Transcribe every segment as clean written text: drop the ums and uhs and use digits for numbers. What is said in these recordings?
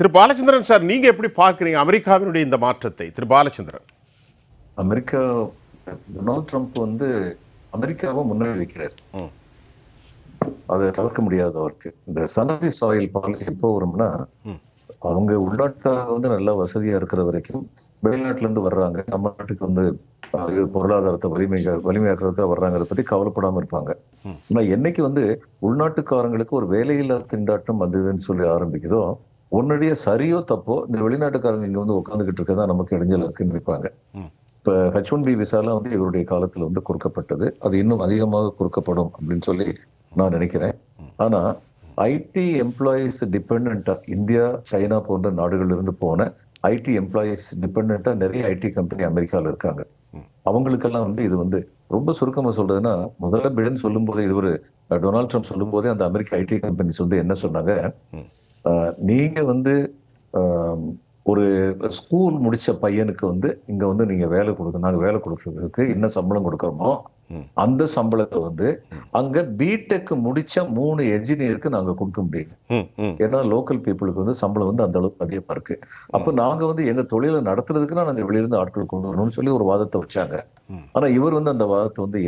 திரு Balachandran sir, நீங்க எப்படி பார்க்குறீங்க அமெரிக்காவினுடைய இந்த மாற்றத்தை? திரு பாலச்சந்திரன், அமெரிக்கா டொனால்ட் ட்ரம்ப் வந்து அமெரிக்காவை முன்னேறி வைக்கிறார், அதை தவிர்க்க முடியாது. அவருக்கு இந்த சனதி சாயில் பாலிசி எப்போ வரும்னா, அவங்க உள்நாட்டாக வந்து நல்லா வசதியா இருக்கிற வரைக்கும் வெளிநாட்டுல இருந்து வர்றாங்க, நம்ம நாட்டுக்கு வந்து இது பொருளாதாரத்தை வலிமையாக்குறதுக்காக வர்றாங்கிறத பத்தி கவலைப்படாம இருப்பாங்க. ஆனா என்னைக்கு வந்து உள்நாட்டுக்காரங்களுக்கு ஒரு வேலையில்லா திண்டாட்டம் வந்ததுன்னு சொல்லி ஆரம்பிக்குதோ, உடனடியே சரியோ தப்போ இந்த வெளிநாட்டுக்காரங்க இங்க வந்து உட்காந்துக்கிட்டு இருக்கதான் நமக்கு இடைஞ்சல் இருக்குன்னு நினைப்பாங்க. இப்ப H1B விசாலாம் வந்து இவருடைய காலத்துல வந்து குறுக்கப்பட்டது, அது இன்னும் அதிகமாக குறுக்கப்படும் அப்படின்னு சொல்லி நான் நினைக்கிறேன். ஆனா ஐடி எம்ப்ளாயிஸ் டிபெண்டா, இந்தியா சைனா போன்ற நாடுகள்ல இருந்து போன ஐடி எம்ப்ளாயிஸ் டிபெண்டா நிறைய ஐடி கம்பெனி அமெரிக்காவில் இருக்காங்க. அவங்களுக்கெல்லாம் வந்து இது வந்து ரொம்ப சுருக்கமா சொல்றதுன்னா, முதல்ல பிடன் சொல்லும் போதே, இது ஒரு டொனால்ட் ட்ரம்ப் சொல்லும் போதே அந்த அமெரிக்க ஐடி கம்பெனிஸ் வந்து என்ன சொன்னாங்க, நீங்க வந்து ஒரு ஸ்கூல் முடிச்ச பையனுக்கு வந்து இங்க வந்து நீங்க வேலை கொடுக்க, நாங்க வேலை கொடுக்கறதுக்கு என்ன சம்பளம் கொடுக்கறோமோ அந்த சம்பளத்தை வந்து அங்க பிடெக் முடிச்ச 3 என்ஜினியருக்கு நாங்க கொடுக்க முடியாது. ஏன்னா லோக்கல் பீப்புளுக்கு வந்து சம்பளம் வந்து அந்த அளவுக்கு அதிகமா இருக்கு. அப்ப நாங்க வந்து எங்க தொழிலை நடத்துறதுக்குன்னா நாங்க வெளியிருந்து ஆட்கள் கொண்டு வரணும்னு சொல்லி ஒரு வாதத்தை வச்சாங்க. ஆனா இவர் வந்து அந்த வாதத்தை வந்து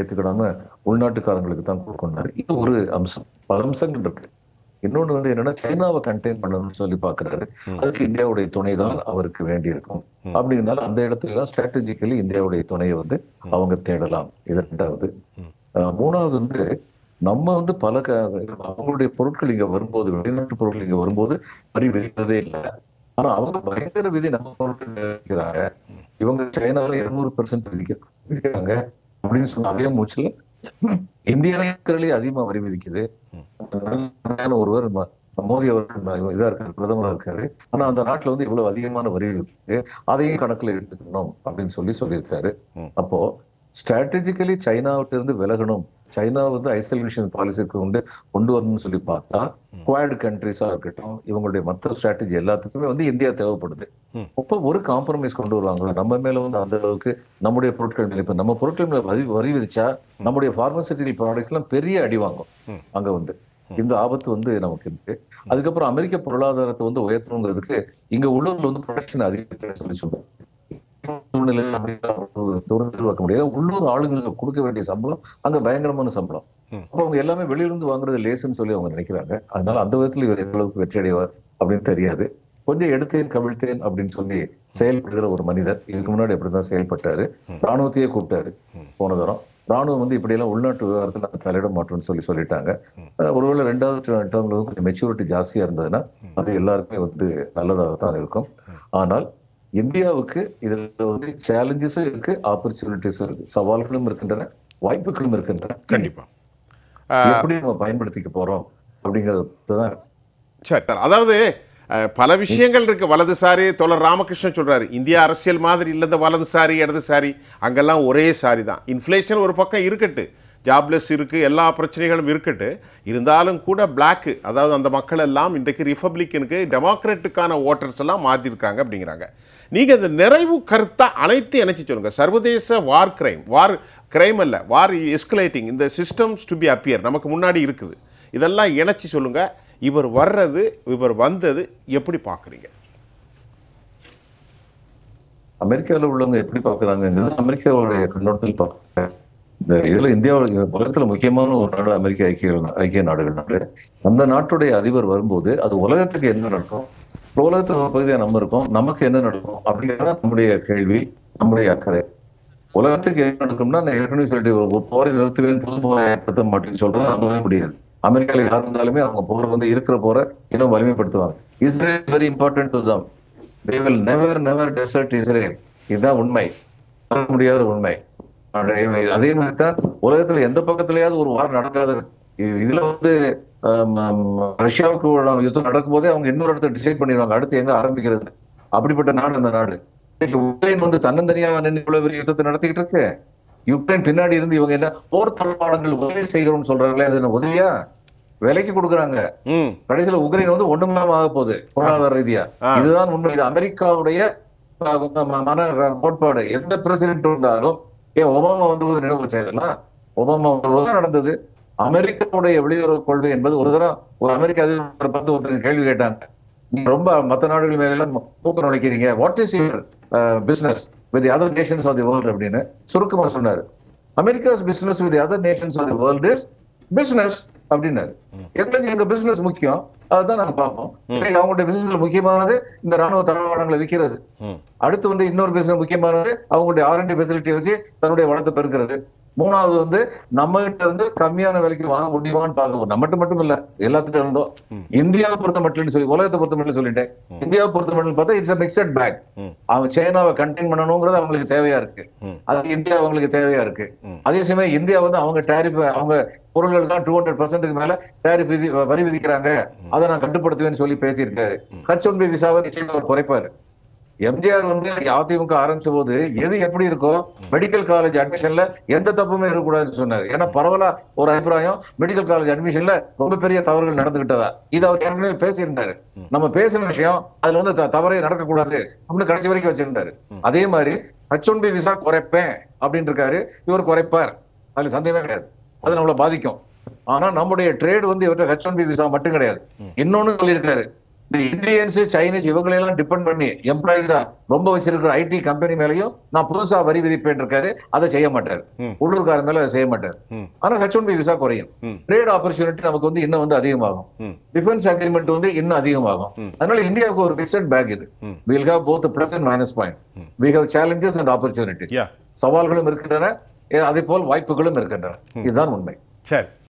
ஏத்துக்கிடாம உள்நாட்டுக்காரங்களுக்கு தான் கொடுக்கணும்னாரு. இது ஒரு அம்சம், பல அம்சங்கள் இருக்கு. இன்னொன்று வந்து என்னன்னா, சைனாவை கண்டெயின் பண்ணணும்னு சொல்லி பாக்குறாரு, அதுக்கு இந்தியாவுடைய துணை தான் அவருக்கு வேண்டி இருக்கும். அப்படிங்கிறதுனால அந்த இடத்துல எல்லாம் ஸ்ட்ராட்டஜிக்கலி இந்தியாவுடைய துணையை வந்து அவங்க தேடலாம். இது ரெண்டாவது. மூணாவது வந்து, நம்ம வந்து பல அவங்களுடைய பொருட்கள் இங்க வரும்போது, வெளிநாட்டு பொருட்கள் இங்க வரும்போது வரி விதிக்கிறதே இல்லை. ஆனா அவங்க பயங்கர விதி நம்ம பொருட்கள் விதிக்கிறாங்க. இவங்க சைனால 200% விதிக்கிறாங்க அப்படின்னு சொன்ன அதே மூச்சுல இந்தியாவிலேயே அதிகமா வரி விதிக்குது. ஒருவர் மோடி அவர்கள் இதா இருக்காரு, பிரதமராக இருக்காரு, ஆனா அந்த நாட்டுல வந்து இவ்வளவு அதிகமான வரி இருக்கு, அதையும் கணக்குல எடுத்துக்கணும் அப்படின்னு சொல்லியிருக்காரு. அப்போ ஸ்ட்ராட்டஜிக்கலி சைனாவிட்ட இருந்து விலகணும், சைனா வந்து ஐசோலேஷன் பாலிசிக்கு கொண்டு வரணும்னு சொல்லி பார்த்தா, குவாட் கண்ட்ரிஸா இருக்கட்டும், இவங்களுடைய மற்ற ஸ்ட்ராட்டஜி எல்லாத்துக்குமே வந்து இந்தியா தேவைப்படுது. அப்போ ஒரு காம்ப்ரமைஸ் கொண்டு வருவாங்களா, நம்ம மேல வந்து அந்த அளவுக்கு நம்முடைய பொருட்கள் நிலைப்பு, நம்ம பொருட்கள் மேல வரி விதிச்சா நம்முடைய பார்மசூட்டிக்கல் ப்ராடக்ட்ஸ் எல்லாம் பெரிய அடி வாங்கும். அங்க வந்து இந்த ஆபத்து வந்து நமக்கு இருக்கு. அதுக்கப்புறம் அமெரிக்க பொருளாதாரத்தை வந்து உயர்த்தணுங்கிறதுக்கு இங்க உள்ளூர்ல வந்து ப்ரொடக்ஷன் அதிகரிக்க சொல்லி சொல்லுவோம். உள்ளூர் ஆளுங்களுக்கு கொடுக்க வேண்டிய சம்பளம் அங்க பயங்கரமான சம்பளம். அப்ப அவங்க எல்லாமே வெளியிலிருந்து வாங்குறது லேசுன்னு சொல்லி அவங்க நினைக்கிறாங்க. அதனால அந்த விதத்துல இவர் எந்த அளவுக்கு வெற்றி அடைவார் அப்படின்னு தெரியாது. கொஞ்சம் எடுத்தேன் கவிழ்த்தேன் அப்படின்னு சொல்லி செயல்படுகிற ஒரு மனிதர். இதுக்கு முன்னாடி எப்படிதான் செயல்பட்டாரு, ராணுவத்தையே கூப்பிட்டாரு. போன தரம் ராணுவம் வந்து இப்படி எல்லாம் உள்நாட்டு விவகாரத்துல தலையிட மாட்டோம்னு சொல்லிட்டாங்க. ஒருவேளை 2வது டேர்ம்ல வந்து கொஞ்சம் மெச்சூரிட்டி ஜாஸ்தியா இருந்ததுன்னா அது எல்லாருக்குமே வந்து நல்லதாகத்தான் இருக்கும். ஆனால் இந்தியாவுக்கு இதுல வந்து சேலஞ்சஸும் இருக்கு, ஆப்பர்ச்சுனிட்டிஸும் இருக்கு, சவால்களும் இருக்கின்றன, வாய்ப்புகளும் இருக்கின்றன. கண்டிப்பா எப்படி நம்ம பயன்படுத்திக்க போறோம் அப்படிங்கிறதுதான். சரி, அதாவது பல விஷயங்கள் இருக்கு. வலதுசாரி தோழர் ராமகிருஷ்ணன் சொல்றாரு, இந்தியா அரசியல் மாதிரி இல்லாத வலதுசாரி இடதுசாரி, அங்கெல்லாம் ஒரே சாரி தான். இன்ஃப்ளேஷன் ஒரு பக்கம் இருக்கட்டு, ஜாப்லெஸ் இருக்குது, எல்லா பிரச்சனைகளும் இருக்கட்டு, இருந்தாலும் கூட பிளாக்கு, அதாவது அந்த மக்கள் எல்லாம் இன்றைக்கு ரிப்பப்ளிக்கனுக்கு டெமோக்ராட்டுக்கான ஓட்டர்ஸ் எல்லாம் மாற்றிருக்காங்க அப்படிங்கிறாங்க. நீங்கள் இந்த நிறைவு கருத்தாக அனைத்து இணைச்சி சொல்லுங்கள். சர்வதேச வார் கிரைம் அல்ல, வார் எஸ்கலேட்டிங், இந்த சிஸ்டம்ஸ் டு பி அப்பியர் நமக்கு முன்னாடி இருக்குது, இதெல்லாம் இணைச்சி சொல்லுங்கள். இவர் வந்தது எப்படி பார்க்குறீங்க? அமெரிக்காவில் உள்ளவங்க எப்படி பார்க்குறாங்க, அமெரிக்காவுடைய கண்ணோட்டத்தில் பார்க்குறாங்க. இந்த இதுல இந்தியாவுடைய உலகத்துல முக்கியமான ஒரு நாடு அமெரிக்க ஐக்கிய நாடுகள் நாடு. அந்த நாட்டுடைய அதிபர் வரும்போது அது உலகத்துக்கு என்ன நடக்கும், உலகத்துல ஒரு பகுதியா நம்ம இருக்கோம், நமக்கு என்ன நடக்கும் அப்படிங்கிறதான் நம்முடைய கேள்வி, நம்முடைய அக்கறை. உலகத்துக்கு என்ன நடக்கும்னா, நான் ஏற்கனவே சொல்லிட்டு போரை நிறுத்துவேன், புது போரை ஏற்படுத்த மாட்டேன்னு சொல்றது நம்பவே முடியாது. அமெரிக்காவில் யார் இருந்தாலுமே அவங்க போரை வந்து இருக்கிற போரை இன்னும் வலிமைப்படுத்துவாங்க. Israel is very important to them, they will never desert Israel. இதுதான் உண்மை, வர முடியாத உண்மை. அதே மாதிரி தான் உலகத்துல எந்த பக்கத்திலேயாவது ஒரு வாரம் நடக்காது. இதுல வந்து ரஷ்யாவுக்கு யுத்தம் நடக்கும் போதே அவங்க இன்னொரு இடத்த டிசைட் பண்ணிடுவாங்க அடுத்து எங்க ஆரம்பிக்கிறது. அப்படிப்பட்ட நாடு அந்த நாடு. யுக்ரைன் வந்து தன்னந்தனியாக இவ்வளவு பெரிய யுத்தத்தை நடத்திக்கிட்டு இருக்கு. யுக்ரைன் பின்னாடி இருந்து இவங்க என்ன போர் தளவாடங்கள் உதவி செய்கிறோம்னு சொல்றாங்களே, அது உதவியா விலைக்கு கொடுக்குறாங்க. கடைசியில உக்ரைன் வந்து ஒண்ணுமில்லாம ஆக போகுது பொருளாதார ரீதியா. இதுதான் உண்மை. இது அமெரிக்காவுடைய மன கோட்பாடு. எந்த பிரசிடென்ட் இருந்தாலும், ஏன் ஒபாமா வந்து நினைவு செய்யலாம், ஒபாமா தான் நடந்தது. அமெரிக்காவுடைய வெளியுறவு கொள்கை என்பது ஒரு தரம் ஒரு அமெரிக்க அதிபர் பார்த்து ஒருத்தர் கேள்வி கேட்டாங்க, What is your business with the other nations of the world? Surukuma sonar. America's business with the other nations of the world is business of dinner. Business Mukya, business மூணாவது வந்து நம்ம கிட்ட இருந்து கம்மியான விலைக்கு வாங்க முடியுமான்னு பார்க்கணும். நம்மட்ட மட்டும் இல்ல எல்லாத்துட்ட இருந்தோ. இந்தியாவை பொறுத்தமட்டில்னு சொல்லி உலகத்தை பொறுத்தமட்டில்னு சொல்லிட்டேன். இந்தியாவை பொறுத்தமட்டில்னு பார்த்தா இட்ஸ் a மிக்ஸ்ட் பேக். அவங்க சைனாவை கண்டெய்ன் பண்ணணும்ங்கிறது அவங்களுக்கு தேவையா இருக்கு. அது இந்தியா அவங்களுக்கு தேவையா இருக்கு. அதே சமயம் இந்தியா வந்து அவங்க டாரிஃப் அவங்க பொருட்களுக்கு 200% க்கு மேல டாரிஃப் வரி விதிக்கறாங்க. அத நான் கட்டுப்படுத்துவேன்னு சொல்லி பேசியிருக்காரு. H1B விசாவை நிச்சயமா குறைப்பாரு. MJR வந்து யாதிமுக ஆரம்பிச்சபோது எது எப்படி இருக்கோ மெடிக்கல் காலேஜ் அட்மிஷன்ல எந்த தப்புமே இருக்க கூடாதுன்னு சொன்னாரு. ஏன்னா பரவலா ஒரு அபிப்ராயம் மெடிக்கல் காலேஜ் அட்மிஷன்ல ரொம்ப பெரிய தவறுகள் நடந்துட்டதா. இது அவர் ஏற்கனவே பேசியிருந்தாரு. நம்ம பேசின விஷயம் அதுல வந்து தவறே நடக்க கூடாது அப்படின்னு கடைசி வரைக்கும் வச்சிருந்தாரு. அதே மாதிரி H1B விசா குறைப்பேன் அப்படின்னு இருக்காரு. இவர் குறைப்பார். அதுல சந்தேகமே கிடையாது. அது நம்மள பாதிக்கும். ஆனா நம்முடைய ட்ரேட் வந்து இவர்கிட்ட H1B விசா மட்டும் கிடையாது. இன்னொன்னு சொல்லியிருக்காரு. The Indians, Chinese, Yvonne depend on me. Employees are Rombo IT company Melio, Napusa, very with the painter carrier, other say a matter. Udu Carmela, say matter. Anna Hachunbi visa Korean. Trade opportunity on the Inna Adium. Defense agreement on the Inna Adium. And India go reset back. We'll have both the plus and minus points. We have challenges and opportunities. Saval Mercadana, Adipol, White Pugulam Mercadana. Is done one.